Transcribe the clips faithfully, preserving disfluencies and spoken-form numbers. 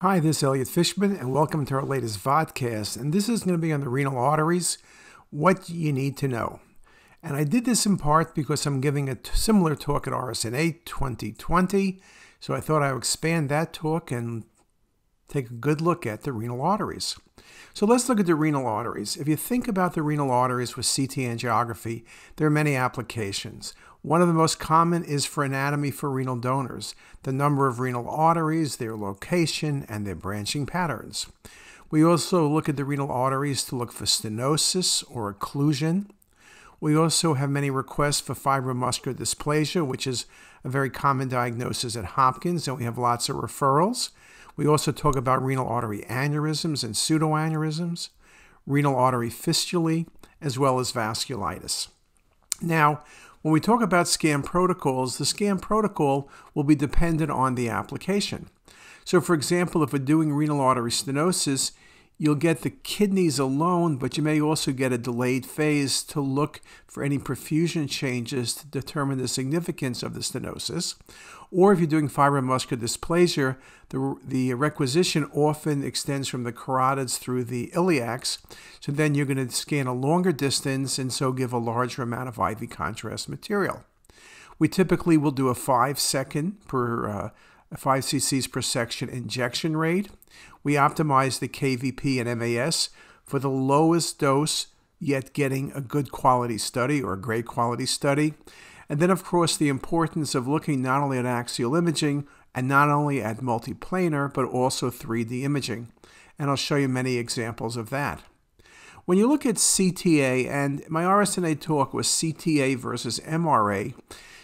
Hi, this is Elliot Fishman, and welcome to our latest vodcast. And this is going to be on the renal arteries, what you need to know. And I did this in part because I'm giving a similar talk at R S N A twenty twenty, so I thought I would expand that talk and take a good look at the renal arteries. So let's look at the renal arteries. If you think about the renal arteries with C T angiography, there are many applications. One of the most common is for anatomy for renal donors, the number of renal arteries, their location, and their branching patterns. We also look at the renal arteries to look for stenosis or occlusion. We also have many requests for fibromuscular dysplasia, which is a very common diagnosis at Hopkins, and we have lots of referrals. We also talk about renal artery aneurysms and pseudoaneurysms, renal artery fistulae, as well as vasculitis. Now, when we talk about scan protocols, the scan protocol will be dependent on the application. So for example, if we're doing renal artery stenosis, you'll get the kidneys alone, but you may also get a delayed phase to look for any perfusion changes to determine the significance of the stenosis. Or if you're doing fibromuscular dysplasia, the, the requisition often extends from the carotids through the iliacs. So then you're going to scan a longer distance and so give a larger amount of I V contrast material. We typically will do a five second per uh, a five C C's per section injection rate. We optimize the K V P and M A S for the lowest dose, yet getting a good quality study or a great quality study. And then, of course, the importance of looking not only at axial imaging and not only at multiplanar, but also three D imaging. And I'll show you many examples of that. When you look at C T A, and my R S N A talk was C T A versus M R A,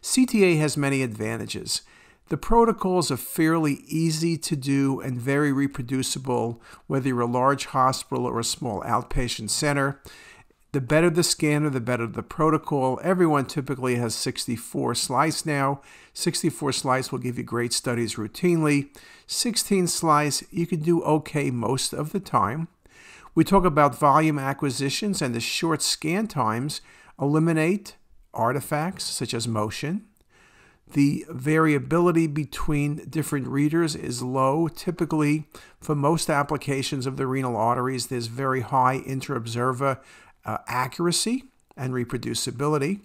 C T A has many advantages. The protocols are fairly easy to do and very reproducible, whether you're a large hospital or a small outpatient center. The better the scanner, the better the protocol. Everyone typically has sixty-four slice now. sixty-four slice will give you great studies routinely. sixteen slice, you can do okay most of the time. We talk about volume acquisitions, and the short scan times eliminate artifacts such as motion. The variability between different readers is low. Typically, for most applications of the renal arteries, there's very high intra-observer uh, accuracy and reproducibility.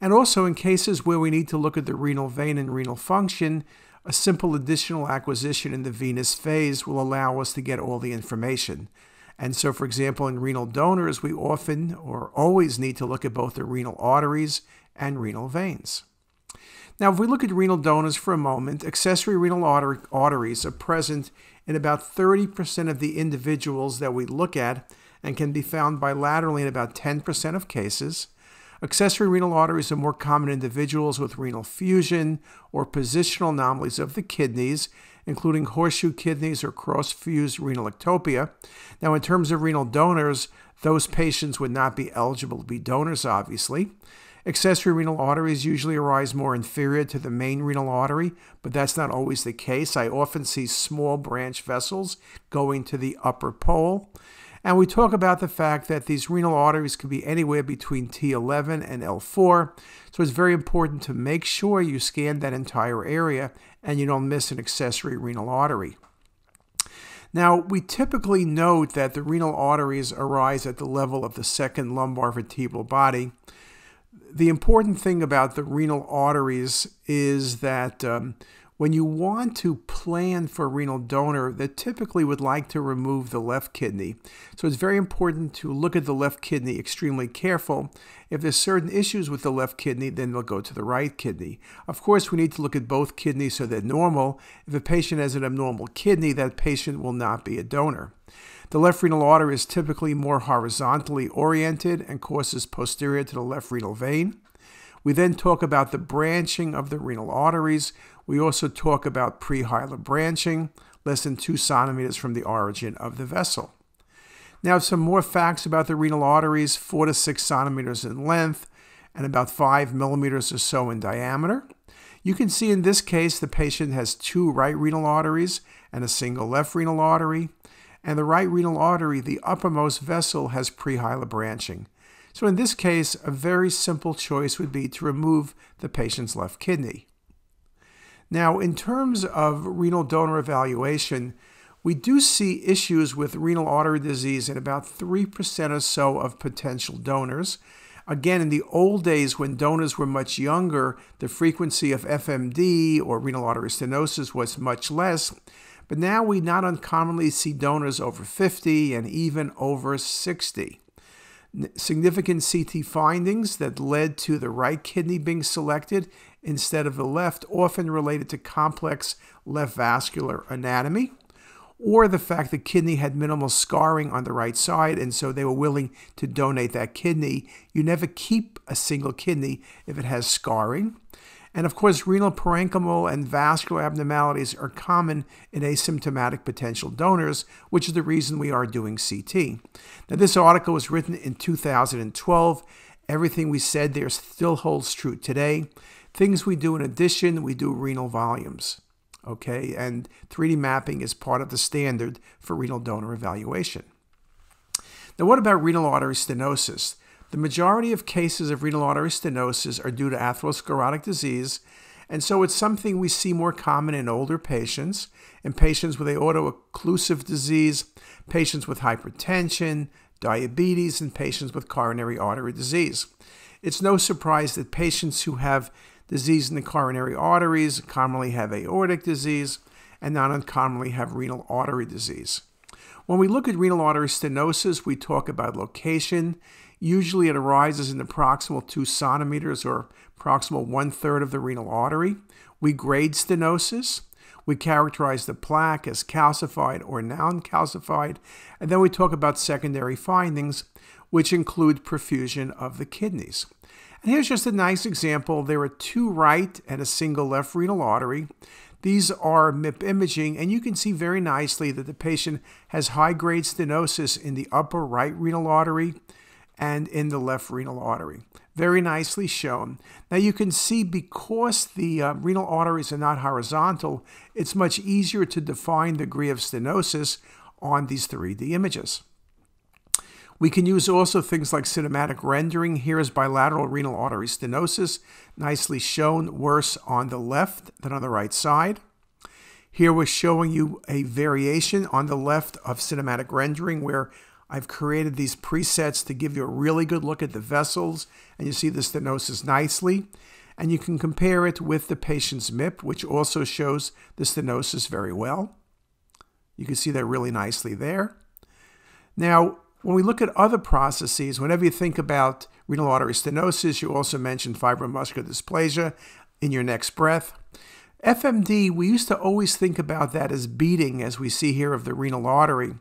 And also in cases where we need to look at the renal vein and renal function, a simple additional acquisition in the venous phase will allow us to get all the information. And so, for example, in renal donors, we often or always need to look at both the renal arteries and renal veins. Now, if we look at renal donors for a moment, accessory renal arteries are present in about thirty percent of the individuals that we look at and can be found bilaterally in about ten percent of cases. Accessory renal arteries are more common in individuals with renal fusion or positional anomalies of the kidneys, including horseshoe kidneys or cross-fused renal ectopia. Now, in terms of renal donors, those patients would not be eligible to be donors, obviously. Accessory renal arteries usually arise more inferior to the main renal artery, but that's not always the case. I often see small branch vessels going to the upper pole. And we talk about the fact that these renal arteries could be anywhere between T eleven and L four, so it's very important to make sure you scan that entire area and you don't miss an accessory renal artery. Now, we typically note that the renal arteries arise at the level of the second lumbar vertebral body. The important thing about the renal arteries is that um, when you want to plan for a renal donor, they typically would like to remove the left kidney. So it's very important to look at the left kidney extremely careful. If there's certain issues with the left kidney, then they'll go to the right kidney. Of course, we need to look at both kidneys so they're normal. If a patient has an abnormal kidney, that patient will not be a donor. The left renal artery is typically more horizontally oriented and courses posterior to the left renal vein. We then talk about the branching of the renal arteries. We also talk about prehilar branching, less than two centimeters from the origin of the vessel. Now, some more facts about the renal arteries: four to six centimeters in length and about five millimeters or so in diameter. You can see in this case the patient has two right renal arteries and a single left renal artery. And the right renal artery, the uppermost vessel, has prehilar branching. So in this case, a very simple choice would be to remove the patient's left kidney. Now, in terms of renal donor evaluation, We do see issues with renal artery disease in about three percent or so of potential donors. Again, in the old days when donors were much younger, the frequency of F M D or renal artery stenosis was much less. But now we not uncommonly see donors over fifty and even over sixty. Significant C T findings that led to the right kidney being selected instead of the left, often related to complex left vascular anatomy, or the fact the kidney had minimal scarring on the right side, and so they were willing to donate that kidney. You never keep a single kidney if it has scarring. And of course, renal parenchymal and vascular abnormalities are common in asymptomatic potential donors, which is the reason we are doing C T. Now, this article was written in two thousand twelve. Everything we said there still holds true today. Things we do in addition, we do renal volumes. Okay, and three D mapping is part of the standard for renal donor evaluation. Now, what about renal artery stenosis? The majority of cases of renal artery stenosis are due to atherosclerotic disease, and so it's something we see more common in older patients, in patients with auto-occlusive disease, patients with hypertension, diabetes, and patients with coronary artery disease. It's no surprise that patients who have disease in the coronary arteries commonly have aortic disease and not uncommonly have renal artery disease. When we look at renal artery stenosis, we talk about location. Usually it arises in the proximal two centimeters or proximal one-third of the renal artery. We grade stenosis. We characterize the plaque as calcified or non-calcified. And then we talk about secondary findings, which include perfusion of the kidneys. And here's just a nice example. There are two right and a single left renal artery. These are M I P imaging, and you can see very nicely that the patient has high-grade stenosis in the upper right renal artery and in the left renal artery. Very nicely shown. Now you can see because the uh, renal arteries are not horizontal, it's much easier to define degree of stenosis on these three D images. We can use also things like cinematic rendering. Here is bilateral renal artery stenosis, nicely shown, worse on the left than on the right side. Here we're showing you a variation on the left of cinematic rendering where I've created these presets to give you a really good look at the vessels, and you see the stenosis nicely. And you can compare it with the patient's M I P, which also shows the stenosis very well. You can see that really nicely there. Now, when we look at other processes, whenever you think about renal artery stenosis, you also mention fibromuscular dysplasia in your next breath. F M D, we used to always think about that as beating, as we see here, of the renal artery.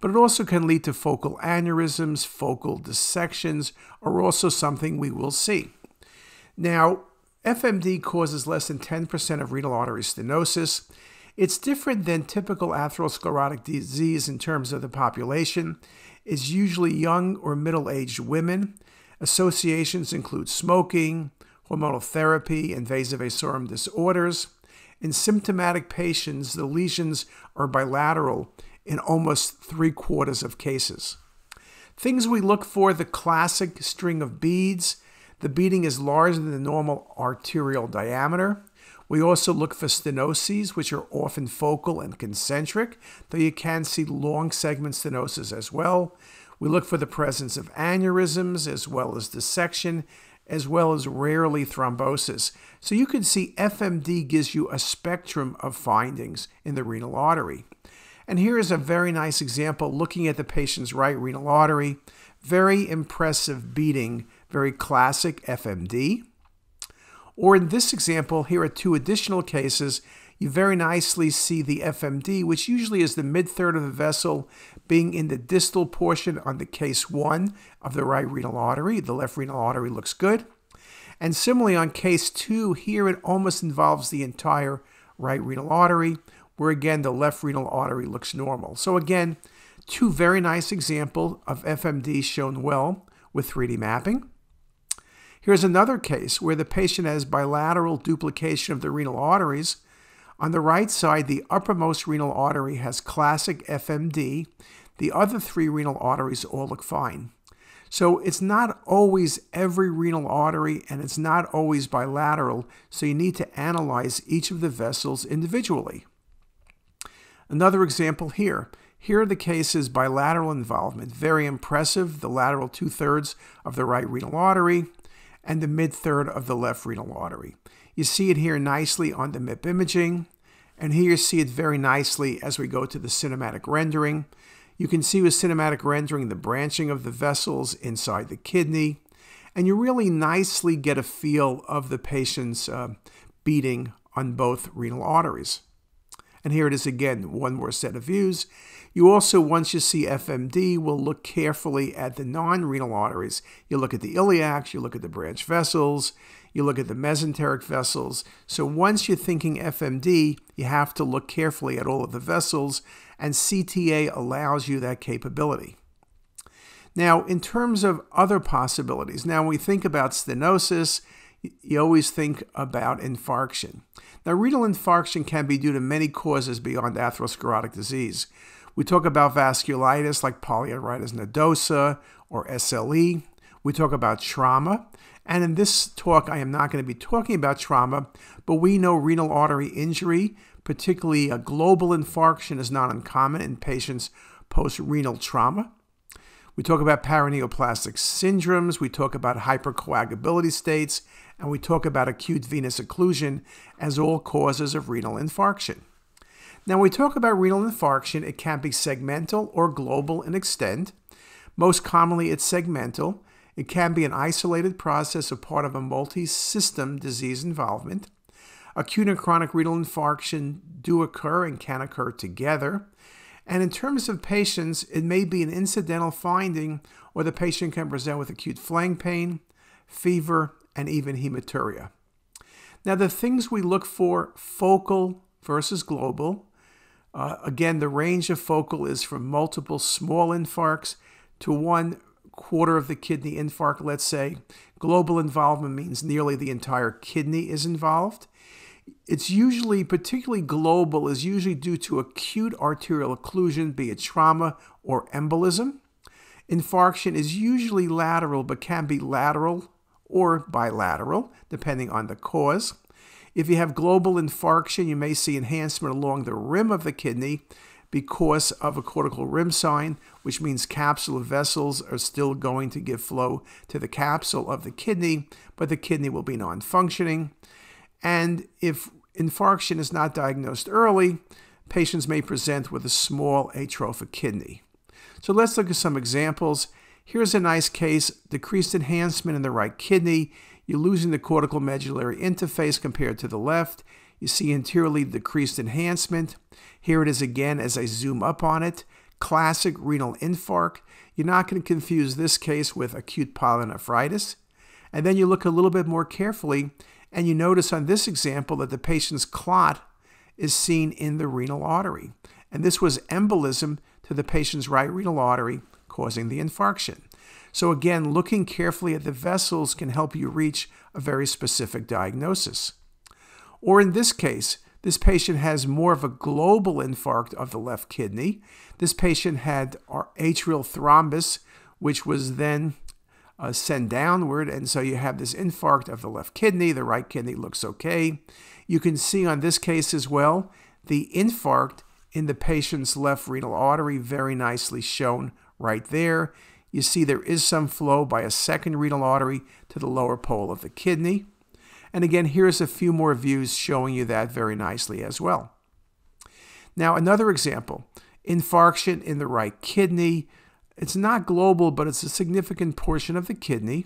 But it also can lead to focal aneurysms, focal dissections, or also something we will see. Now, F M D causes less than ten percent of renal artery stenosis. It's different than typical atherosclerotic disease in terms of the population. It's usually young or middle-aged women. Associations include smoking, hormonal therapy, and vasovasorum disorders. In symptomatic patients, the lesions are bilateral in almost three-quarters of cases. Things we look for, the classic string of beads. The beating is larger than the normal arterial diameter. We also look for stenoses, which are often focal and concentric, though you can see long segment stenosis as well. We look for the presence of aneurysms as well as dissection, as well as rarely thrombosis. So you can see F M D gives you a spectrum of findings in the renal artery. And here is a very nice example looking at the patient's right renal artery. Very impressive beating, very classic F M D. Or in this example, here are two additional cases. You very nicely see the F M D, which usually is the mid-third of the vessel, being in the distal portion on the case one of the right renal artery. The left renal artery looks good. And similarly on case two, here it almost involves the entire right renal artery, where again the left renal artery looks normal. So again, two very nice examples of F M D shown well with three D mapping. Here's another case where the patient has bilateral duplication of the renal arteries. On the right side, the uppermost renal artery has classic F M D. The other three renal arteries all look fine. So it's not always every renal artery, and it's not always bilateral, so you need to analyze each of the vessels individually. Another example here. Here the case is bilateral involvement. Very impressive, the lateral two-thirds of the right renal artery and the mid-third of the left renal artery. You see it here nicely on the M I P imaging, and here you see it very nicely as we go to the cinematic rendering. You can see with cinematic rendering the branching of the vessels inside the kidney, and you really nicely get a feel of the patient's uh, beating on both renal arteries. And here it is again, one more set of views. You also, once you see F M D, will look carefully at the non-renal arteries. You look at the iliacs, you look at the branch vessels, you look at the mesenteric vessels. So once you're thinking F M D, you have to look carefully at all of the vessels, and C T A allows you that capability. Now, in terms of other possibilities, now when we think about stenosis, you always think about infarction. Now, renal infarction can be due to many causes beyond atherosclerotic disease. We talk about vasculitis like polyarteritis nodosa or S L E. We talk about trauma. And in this talk, I am not going to be talking about trauma, but we know renal artery injury, particularly a global infarction, is not uncommon in patients post-renal trauma. We talk about paraneoplastic syndromes, we talk about hypercoagulability states, and we talk about acute venous occlusion as all causes of renal infarction. Now, when we talk about renal infarction, it can be segmental or global in extent. Most commonly, it's segmental. It can be an isolated process or part of a multi-system disease involvement. Acute and chronic renal infarction do occur and can occur together. And in terms of patients, it may be an incidental finding, or the patient can present with acute flank pain, fever, and even hematuria. Now, the things we look for, focal versus global. Uh, again, the range of focal is from multiple small infarcts to one quarter of the kidney infarct, let's say. Global involvement means nearly the entire kidney is involved. It's usually, particularly global, is usually due to acute arterial occlusion, be it trauma or embolism. Infarction is usually lateral, but can be lateral or bilateral, depending on the cause. If you have global infarction, you may see enhancement along the rim of the kidney because of a cortical rim sign, which means capsular vessels are still going to give flow to the capsule of the kidney, but the kidney will be non-functioning. And if infarction is not diagnosed early, patients may present with a small atrophic kidney. So let's look at some examples. Here's a nice case, decreased enhancement in the right kidney. You're losing the cortical medullary interface compared to the left. You see anteriorly decreased enhancement. Here it is again as I zoom up on it. Classic renal infarct. You're not going to confuse this case with acute polynephritis. And then you look a little bit more carefully, and you notice on this example that the patient's clot is seen in the renal artery. And this was embolism to the patient's right renal artery causing the infarction. So again, looking carefully at the vessels can help you reach a very specific diagnosis. Or in this case, this patient has more of a global infarct of the left kidney. This patient had atrial thrombus, which was then Uh, send downward, and so you have this infarct of the left kidney. The right kidney looks okay. You can see on this case as well, the infarct in the patient's left renal artery, very nicely shown right there. You see there is some flow by a second renal artery to the lower pole of the kidney. And again, here's a few more views showing you that very nicely as well. Now, another example, infarction in the right kidney. It's not global, but it's a significant portion of the kidney.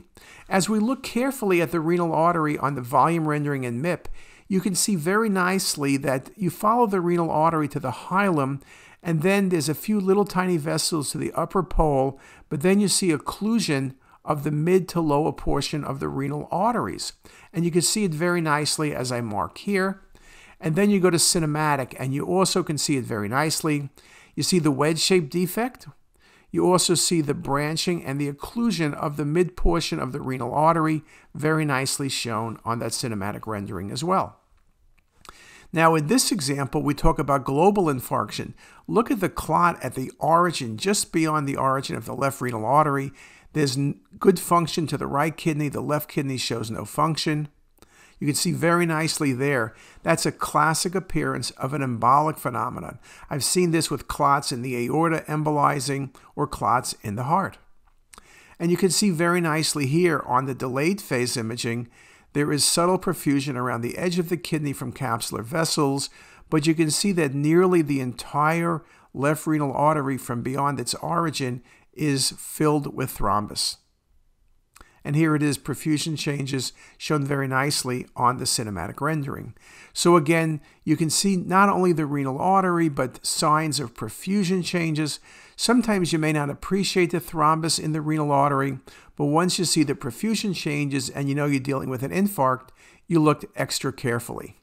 As we look carefully at the renal artery on the volume rendering in M I P, you can see very nicely that you follow the renal artery to the hilum, and then there's a few little tiny vessels to the upper pole, but then you see occlusion of the mid to lower portion of the renal arteries. And you can see it very nicely as I mark here. And then you go to cinematic, and you also can see it very nicely. You see the wedge-shaped defect. You also see the branching and the occlusion of the mid portion of the renal artery, very nicely shown on that cinematic rendering as well. Now, in this example, we talk about global infarction. Look at the clot at the origin, just beyond the origin of the left renal artery. There's good function to the right kidney. The left kidney shows no function. You can see very nicely there. That's a classic appearance of an embolic phenomenon. I've seen this with clots in the aorta embolizing or clots in the heart. And you can see very nicely here on the delayed phase imaging, there is subtle perfusion around the edge of the kidney from capsular vessels, but you can see that nearly the entire left renal artery from beyond its origin is filled with thrombus. And here it is, perfusion changes shown very nicely on the cinematic rendering. So again, you can see not only the renal artery, but signs of perfusion changes. Sometimes you may not appreciate the thrombus in the renal artery, but once you see the perfusion changes and you know you're dealing with an infarct, you looked extra carefully.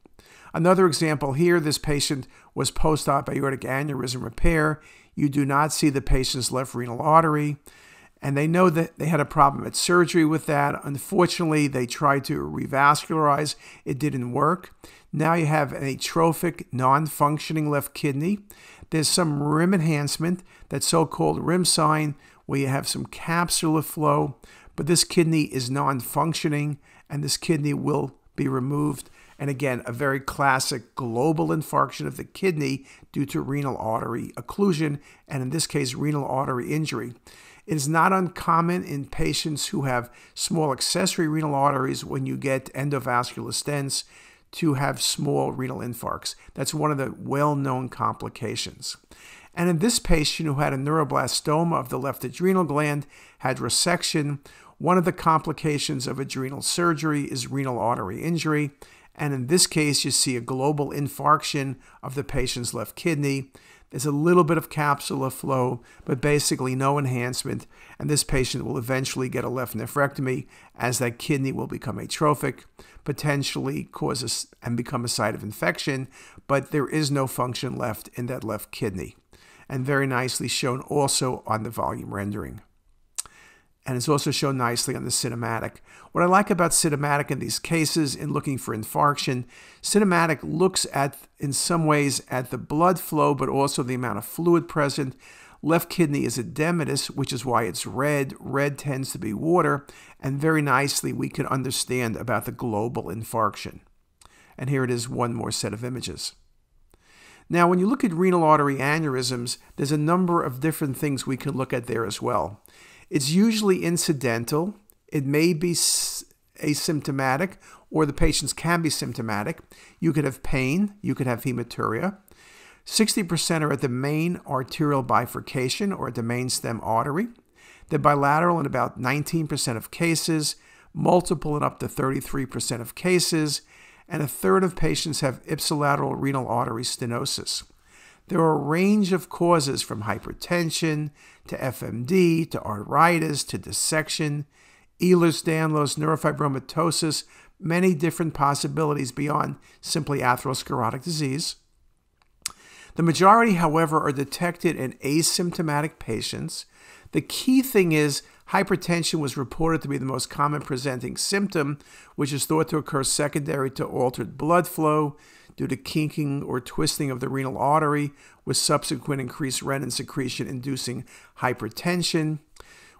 Another example here, this patient was post-op aortic aneurysm repair. You do not see the patient's left renal artery. And they know that they had a problem at surgery with that. Unfortunately, they tried to revascularize. It didn't work. Now you have an atrophic, non-functioning left kidney. There's some rim enhancement, that so-called rim sign, where you have some capsular flow. But this kidney is non-functioning, and this kidney will be removed. And again, a very classic global infarction of the kidney due to renal artery occlusion, and in this case, renal artery injury. It is not uncommon in patients who have small accessory renal arteries when you get endovascular stents to have small renal infarcts. That's one of the well-known complications. And in this patient who had a neuroblastoma of the left adrenal gland, had resection, one of the complications of adrenal surgery is renal artery injury. And in this case, you see a global infarction of the patient's left kidney. There's a little bit of capsular flow, but basically no enhancement. And this patient will eventually get a left nephrectomy as that kidney will become atrophic, potentially cause a, and become a site of infection. But there is no function left in that left kidney. And very nicely shown also on the volume rendering. And it's also shown nicely on the cinematic. What I like about cinematic in these cases in looking for infarction, cinematic looks at, in some ways, at the blood flow, but also the amount of fluid present. Left kidney is edematous, which is why it's red. Red tends to be water. And very nicely, we can understand about the global infarction. And here it is, one more set of images. Now, when you look at renal artery aneurysms, there's a number of different things we can look at there as well. It's usually incidental. It may be asymptomatic, or the patients can be symptomatic. You could have pain. You could have hematuria. sixty percent are at the main arterial bifurcation or at the main stem artery. They're bilateral in about nineteen percent of cases, multiple in up to thirty-three percent of cases, and a third of patients have ipsilateral renal artery stenosis. There are a range of causes from hypertension to F M D to arteritis to dissection, Ehlers-Danlos, neurofibromatosis, many different possibilities beyond simply atherosclerotic disease. The majority, however, are detected in asymptomatic patients. The key thing is hypertension was reported to be the most common presenting symptom, which is thought to occur secondary to altered blood flow, due to kinking or twisting of the renal artery with subsequent increased renin secretion inducing hypertension.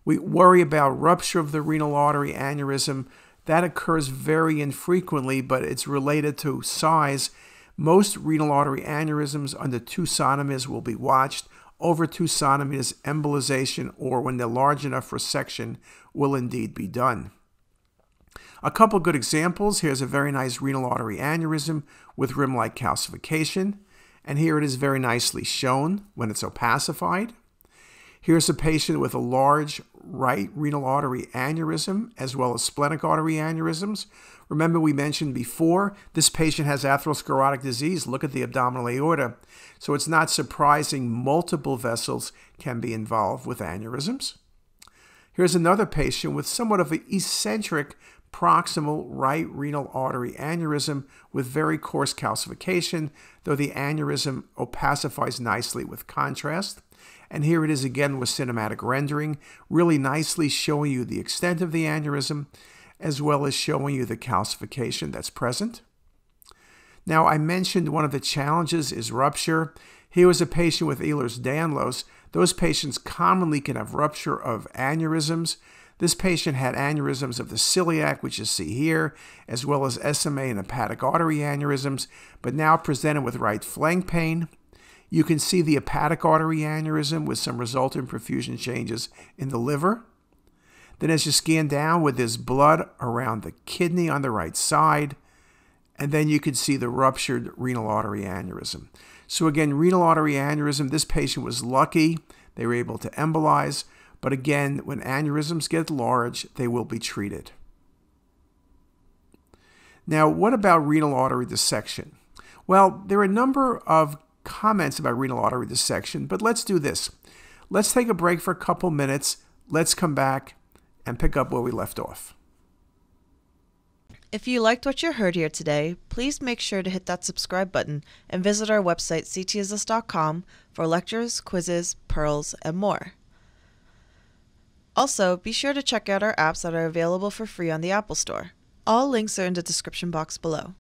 We worry about rupture of the renal artery aneurysm. That occurs very infrequently, but it's related to size. Most renal artery aneurysms under two sonomies will be watched. Over two sonomies, embolization, or when they're large enough for resection, will indeed be done. A couple good examples. Here's a very nice renal artery aneurysm with rim-like calcification. And here it is very nicely shown when it's opacified. Here's a patient with a large right renal artery aneurysm as well as splenic artery aneurysms. Remember we mentioned before, this patient has atherosclerotic disease. Look at the abdominal aorta. So it's not surprising multiple vessels can be involved with aneurysms. Here's another patient with somewhat of an eccentric proximal right renal artery aneurysm with very coarse calcification, though the aneurysm opacifies nicely with contrast. And here it is again with cinematic rendering, really nicely showing you the extent of the aneurysm, as well as showing you the calcification that's present. Now, I mentioned one of the challenges is rupture. Here was a patient with Ehlers-Danlos. Those patients commonly can have rupture of aneurysms. This patient had aneurysms of the celiac, which you see here, as well as S M A and hepatic artery aneurysms, but now presented with right flank pain. You can see the hepatic artery aneurysm with some resultant perfusion changes in the liver. Then as you scan down with this blood around the kidney on the right side, and then you can see the ruptured renal artery aneurysm. So again, renal artery aneurysm, this patient was lucky. They were able to embolize, but again, when aneurysms get large, they will be treated. Now, what about renal artery dissection? Well, there are a number of comments about renal artery dissection, but let's do this. Let's take a break for a couple minutes. Let's come back and pick up where we left off. If you liked what you heard here today, please make sure to hit that subscribe button and visit our website c t s s dot com for lectures, quizzes, pearls, and more. Also, be sure to check out our apps that are available for free on the Apple Store. All links are in the description box below.